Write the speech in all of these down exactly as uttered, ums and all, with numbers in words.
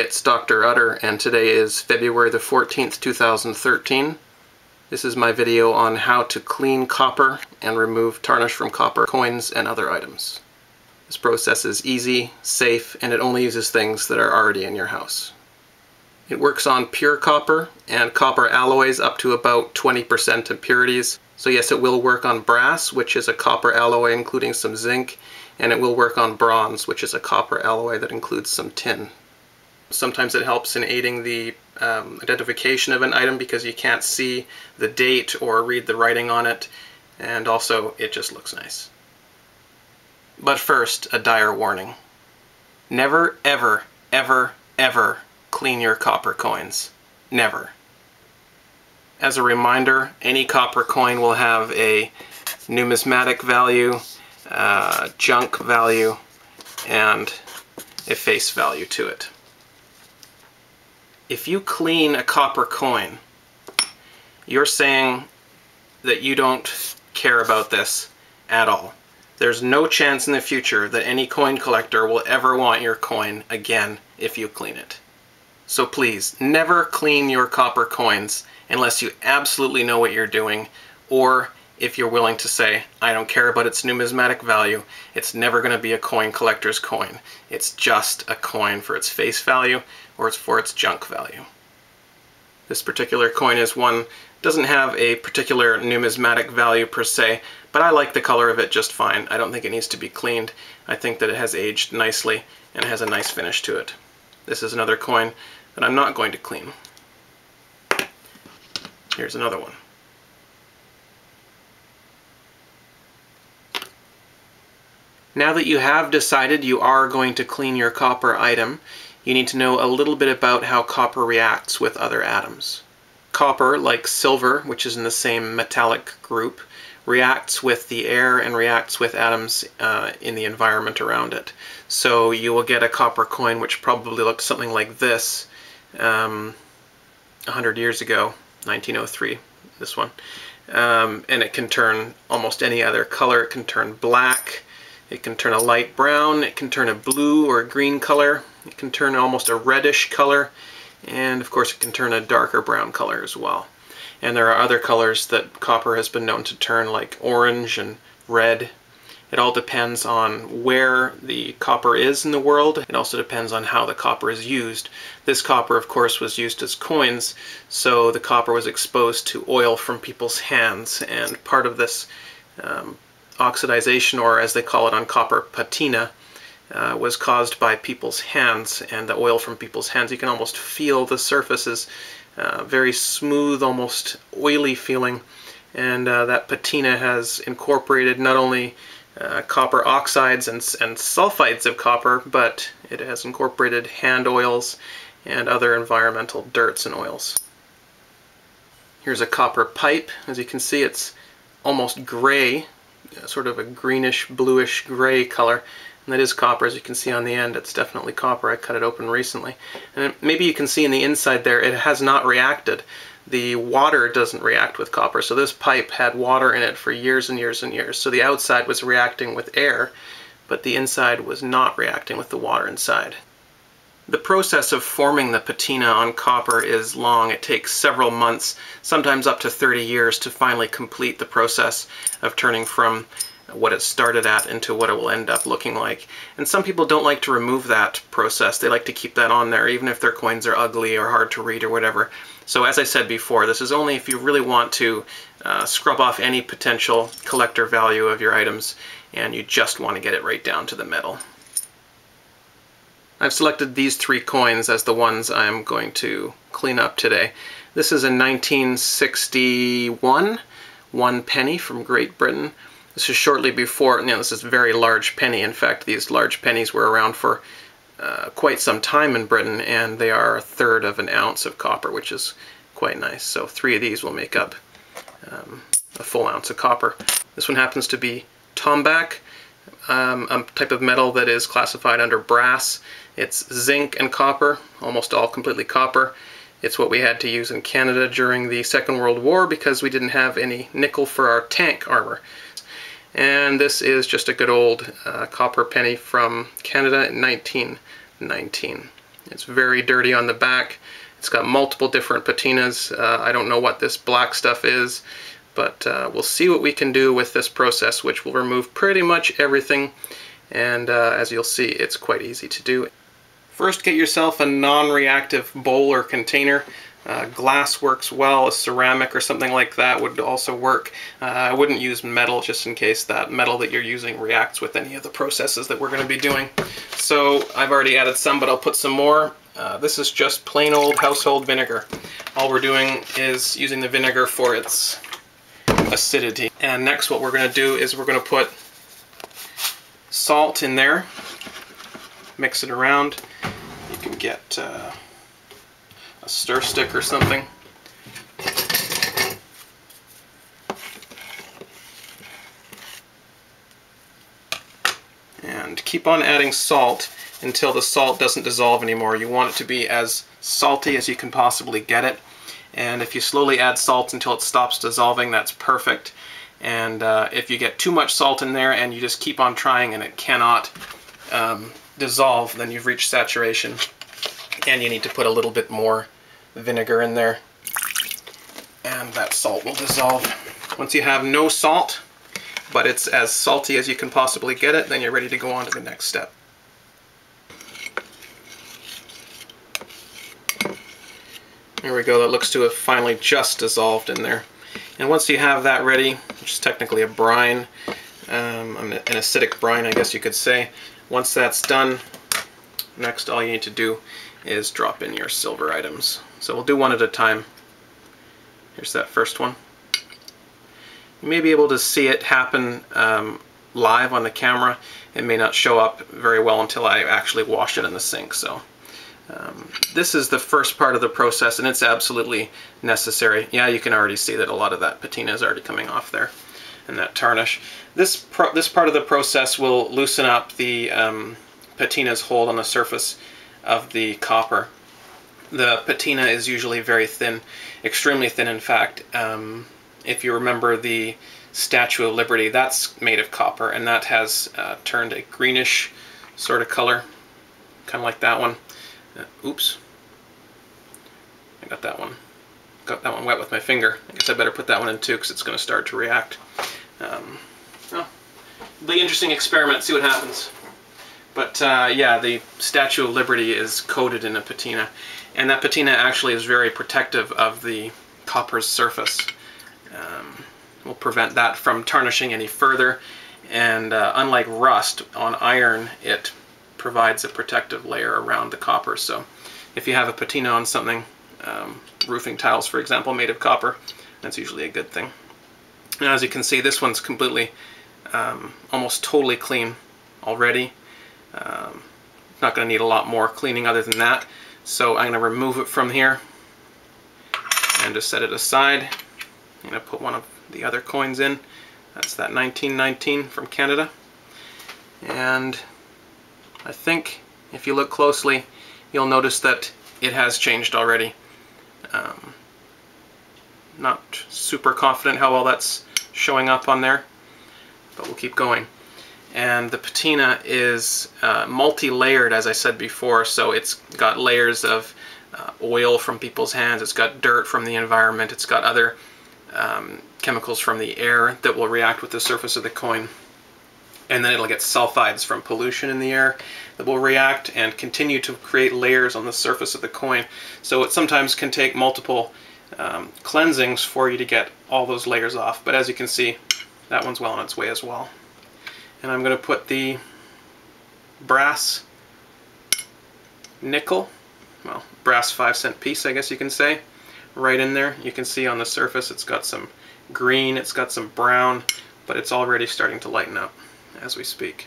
it's Doctor Utter, and today is February the fourteenth, two thousand thirteen. This is my video on how to clean copper and remove tarnish from copper coins and other items. This process is easy, safe, and it only uses things that are already in your house. It works on pure copper and copper alloys up to about twenty percent impurities. So yes, it will work on brass, which is a copper alloy including some zinc, and it will work on bronze, which is a copper alloy that includes some tin. Sometimes it helps in aiding the um, identification of an item because you can't see the date or read the writing on it, and also it just looks nice. But first, a dire warning. Never, ever, ever, ever clean your copper coins. Never. As a reminder, any copper coin will have a numismatic value, uh, junk value, and a face value to it. If you clean a copper coin, you're saying that you don't care about this at all. There's no chance in the future that any coin collector will ever want your coin again if you clean it. So please, never clean your copper coins unless you absolutely know what you're doing, or if you're willing to say, I don't care about its numismatic value, it's never going to be a coin collector's coin. It's just a coin for its face value, or it's for its junk value. This particular coin is one, doesn't have a particular numismatic value per se, but I like the color of it just fine. I don't think it needs to be cleaned. I think that it has aged nicely, and it has a nice finish to it. This is another coin that I'm not going to clean. Here's another one. Now that you have decided you are going to clean your copper item, you need to know a little bit about how copper reacts with other atoms. Copper, like silver, which is in the same metallic group, reacts with the air and reacts with atoms uh, in the environment around it. So you will get a copper coin which probably looks something like this um, a hundred years ago. nineteen oh three, this one, um, and it can turn almost any other color. It can turn black, it can turn a light brown, it can turn a blue or a green color, it can turn almost a reddish color, and of course it can turn a darker brown color as well. And there are other colors that copper has been known to turn, like orange and red. It all depends on where the copper is in the world. It also depends on how the copper is used. This copper, of course, was used as coins, so the copper was exposed to oil from people's hands, and part of this um, oxidization, or as they call it on copper, patina, uh, was caused by people's hands and the oil from people's hands. You can almost feel the surfaces, uh, very smooth, almost oily feeling, and uh, that patina has incorporated not only Uh, copper oxides and, and sulfides of copper, but it has incorporated hand oils and other environmental dirts and oils. Here's a copper pipe. As you can see, it's almost gray, sort of a greenish, bluish gray color, and that is copper. As you can see on the end, it's definitely copper. I cut it open recently. And maybe you can see in the inside there, it has not reacted. The water doesn't react with copper, so this pipe had water in it for years and years and years. So the outside was reacting with air, but the inside was not reacting with the water inside. The process of forming the patina on copper is long. It takes several months, sometimes up to thirty years, to finally complete the process of turning from what it started at into what it will end up looking like. And some people don't like to remove that process. They like to keep that on there, even if their coins are ugly or hard to read or whatever. So as I said before, this is only if you really want to uh, scrub off any potential collector value of your items, and you just want to get it right down to the metal. I've selected these three coins as the ones I'm going to clean up today. This is a nineteen sixty-one one penny from Great Britain. This is shortly before, you know, this is a very large penny. In fact, these large pennies were around for uh, quite some time in Britain, and they are a third of an ounce of copper, which is quite nice. So three of these will make up um, a full ounce of copper. This one happens to be tombac, um, a type of metal that is classified under brass. It's zinc and copper, almost all completely copper. It's what we had to use in Canada during the Second World War because we didn't have any nickel for our tank armor. And this is just a good old uh, copper penny from Canada in nineteen nineteen. It's very dirty on the back. It's got multiple different patinas. Uh, I don't know what this black stuff is, but uh, we'll see what we can do with this process, which will remove pretty much everything. And uh, as you'll see, it's quite easy to do. First, get yourself a non-reactive bowl or container. Uh, glass works well, a ceramic or something like that would also work. Uh, I wouldn't use metal just in case that metal that you're using reacts with any of the processes that we're going to be doing. So I've already added some, but I'll put some more. Uh, this is just plain old household vinegar. All we're doing is using the vinegar for its acidity. And next what we're going to do is we're going to put salt in there, mix it around. You can get uh, a stir stick or something. And keep on adding salt until the salt doesn't dissolve anymore. You want it to be as salty as you can possibly get it. And if you slowly add salt until it stops dissolving, that's perfect. And uh, if you get too much salt in there and you just keep on trying and it cannot um, dissolve, then you've reached saturation. And you need to put a little bit more vinegar in there, and that salt will dissolve. Once you have no salt, but it's as salty as you can possibly get it, then you're ready to go on to the next step. There we go, that looks to have finally just dissolved in there. And once you have that ready, which is technically a brine, um, an acidic brine I guess you could say, once that's done, next all you need to do is drop in your silver items. So we'll do one at a time. Here's that first one. You may be able to see it happen um, live on the camera. It may not show up very well until I actually wash it in the sink. So um, this is the first part of the process, and it's absolutely necessary. Yeah, you can already see that a lot of that patina is already coming off there, and that tarnish. This, pro this part of the process will loosen up the um, patina's hold on the surface of the copper. The patina is usually very thin, extremely thin in fact. Um, if you remember the Statue of Liberty, that's made of copper, and that has uh, turned a greenish sort of color, kind of like that one. Uh, oops, I got that one. Got that one wet with my finger. I guess I better put that one in too, because it's going to start to react. Um, well, it'll be an interesting experiment, see what happens. But uh, yeah, the Statue of Liberty is coated in a patina, and that patina actually is very protective of the copper's surface. Um, will prevent that from tarnishing any further, and uh, unlike rust on iron, it provides a protective layer around the copper. So if you have a patina on something, um, roofing tiles for example, made of copper, that's usually a good thing. And as you can see, this one's completely, um, almost totally clean already. Um, not going to need a lot more cleaning other than that, so I'm going to remove it from here and just set it aside. I'm going to put one of the other coins in. That's that nineteen nineteen from Canada, and I think if you look closely you'll notice that it has changed already. Um, not super confident how well that's showing up on there, but we'll keep going. And the patina is uh, multi-layered, as I said before, so it's got layers of uh, oil from people's hands, it's got dirt from the environment, it's got other um, chemicals from the air that will react with the surface of the coin, and then it'll get sulfides from pollution in the air that will react and continue to create layers on the surface of the coin. So it sometimes can take multiple um, cleansings for you to get all those layers off, but as you can see, that one's well on its way as well. And I'm going to put the brass nickel, well, brass five cent piece I guess you can say, right in there. You can see on the surface it's got some green, it's got some brown, but it's already starting to lighten up as we speak.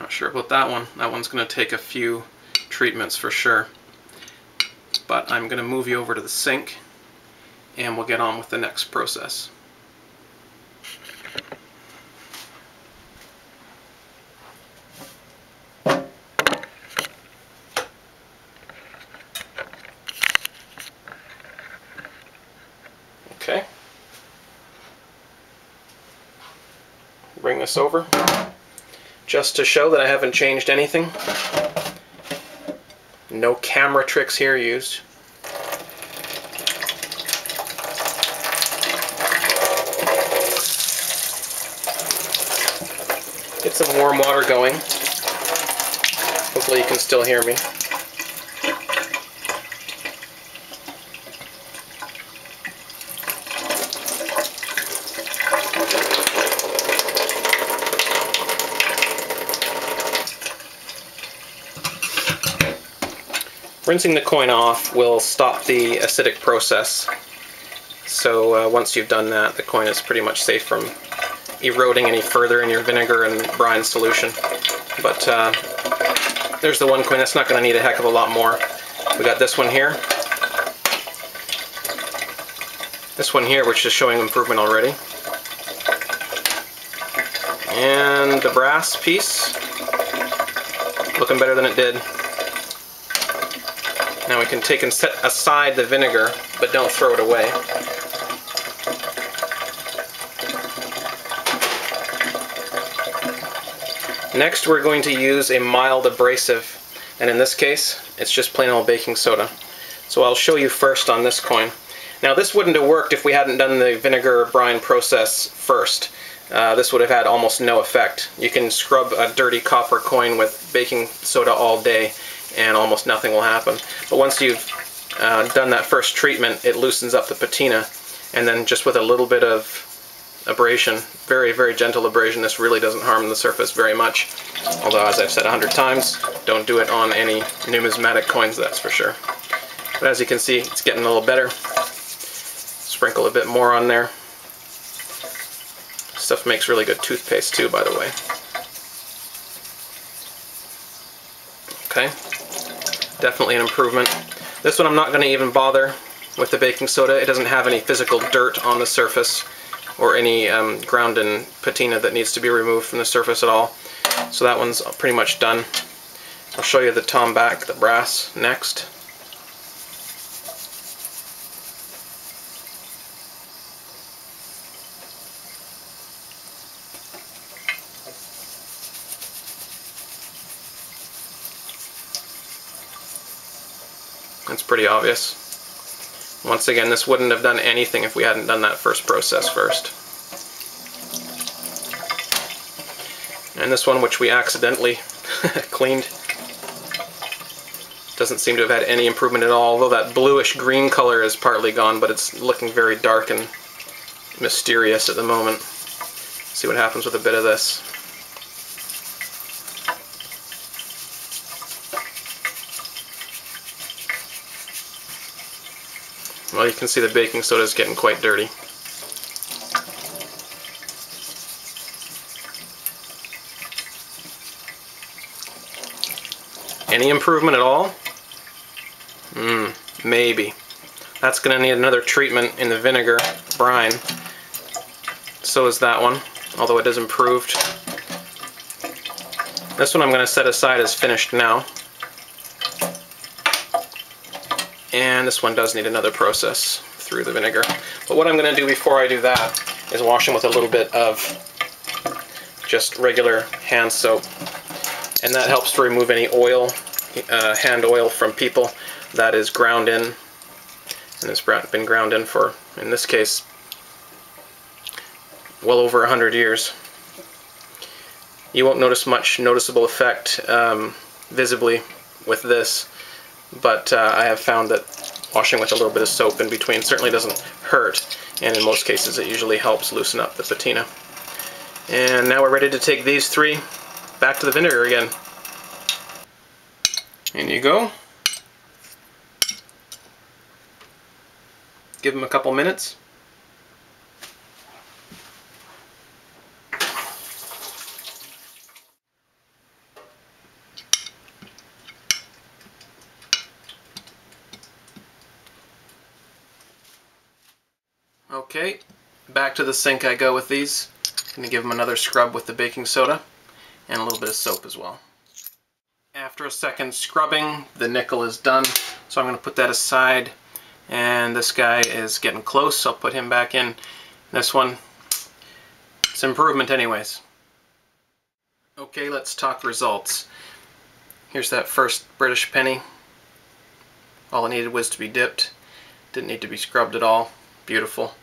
Not sure about that one. That one's going to take a few treatments for sure. But I'm going to move you over to the sink and we'll get on with the next process. this over just to show that I haven't changed anything. No camera tricks here used. Get some warm water going. Hopefully you can still hear me. Rinsing the coin off will stop the acidic process, so uh, once you've done that, the coin is pretty much safe from eroding any further in your vinegar and brine solution. But uh, there's the one coin. That's not going to need a heck of a lot more. We got this one here, this one here, which is showing improvement already, and the brass piece looking better than it did. Now we can take and set aside the vinegar, but don't throw it away. Next we're going to use a mild abrasive, and in this case it's just plain old baking soda. So I'll show you first on this coin. Now this wouldn't have worked if we hadn't done the vinegar brine process first. Uh, this would have had almost no effect. You can scrub a dirty copper coin with baking soda all day and almost nothing will happen. But once you've uh, done that first treatment, it loosens up the patina, and then just with a little bit of abrasion, very, very gentle abrasion, this really doesn't harm the surface very much. Although, as I've said a hundred times, don't do it on any numismatic coins, that's for sure. But as you can see, it's getting a little better. Sprinkle a bit more on there. Stuff makes really good toothpaste too, by the way. Okay. Definitely an improvement. This one I'm not going to even bother with the baking soda. It doesn't have any physical dirt on the surface or any um, ground and patina that needs to be removed from the surface at all. So that one's pretty much done. I'll show you the tombac, the brass, next. That's pretty obvious. Once again, this wouldn't have done anything if we hadn't done that first process first. And this one, which we accidentally cleaned, doesn't seem to have had any improvement at all, although that bluish-green color is partly gone, but it's looking very dark and mysterious at the moment. See what happens with a bit of this. Well, you can see the baking soda is getting quite dirty. Any improvement at all? Mm, maybe. That's going to need another treatment in the vinegar brine. So is that one, although it is improved. This one I'm going to set aside as finished now. And this one does need another process through the vinegar. But what I'm going to do before I do that is wash them with a little bit of just regular hand soap. And that helps to remove any oil, uh, hand oil from people that is ground in, and has been ground in for, in this case, well over a hundred years. You won't notice much noticeable effect um, visibly with this. But uh, I have found that washing with a little bit of soap in between certainly doesn't hurt, and in most cases it usually helps loosen up the patina. And now we're ready to take these three back to the vinegar again. In you go. Give them a couple minutes. Okay, back to the sink I go with these. I'm going to give them another scrub with the baking soda and a little bit of soap as well. After a second scrubbing, the nickel is done, so I'm going to put that aside, and this guy is getting close, so I'll put him back in. This one, it's improvement anyways. Okay, let's talk results. Here's that first British penny. All it needed was to be dipped. Didn't need to be scrubbed at all. Beautiful.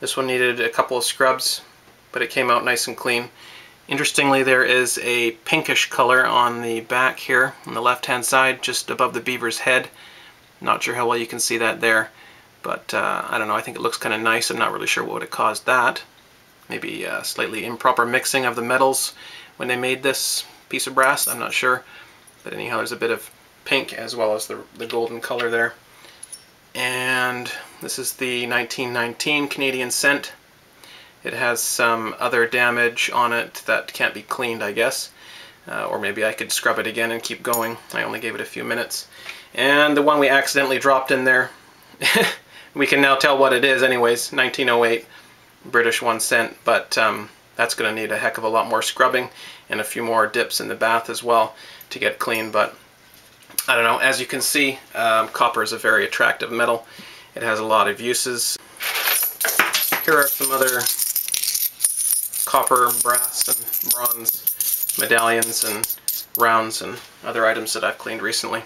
This one needed a couple of scrubs, but it came out nice and clean. Interestingly, there is a pinkish color on the back here, on the left-hand side, just above the beaver's head. Not sure how well you can see that there, but uh, I don't know, I think it looks kind of nice. I'm not really sure what would have caused that. Maybe uh, slightly improper mixing of the metals when they made this piece of brass, I'm not sure. But anyhow, there's a bit of pink as well as the, the golden color there. And this is the nineteen nineteen Canadian cent. It has some other damage on it that can't be cleaned, I guess. Uh, or maybe I could scrub it again and keep going. I only gave it a few minutes. And the one we accidentally dropped in there, we can now tell what it is anyways, nineteen oh eight. British one cent, but um, that's going to need a heck of a lot more scrubbing and a few more dips in the bath as well to get clean. But I don't know, as you can see, um, copper is a very attractive metal. It has a lot of uses. Here are some other copper, brass, and bronze medallions and rounds and other items that I've cleaned recently.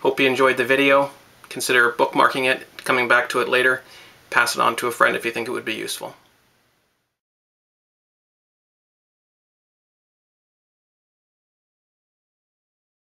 Hope you enjoyed the video. Consider bookmarking it, coming back to it later. Pass it on to a friend if you think it would be useful.